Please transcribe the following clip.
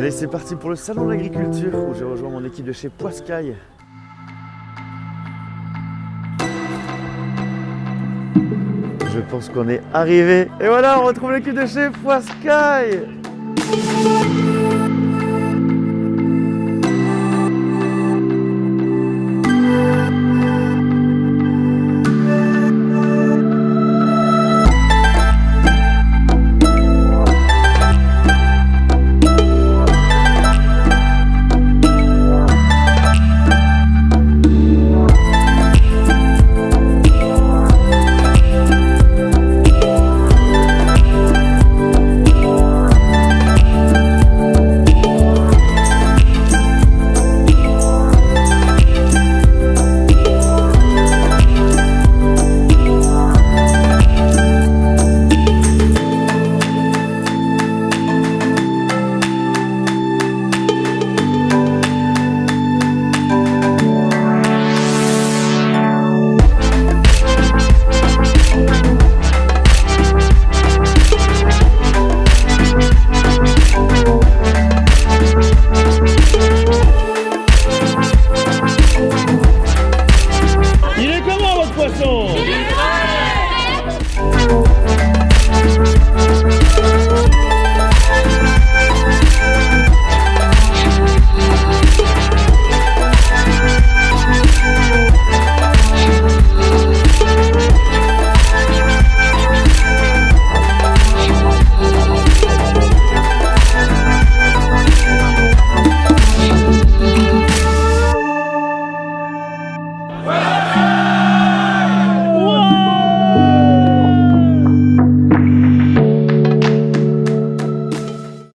Allez, c'est parti pour le Salon de l'Agriculture où j'ai rejoint mon équipe de chez Poiscaille. Je pense qu'on est arrivé. Et voilà, on retrouve l'équipe de chez Poiscaille.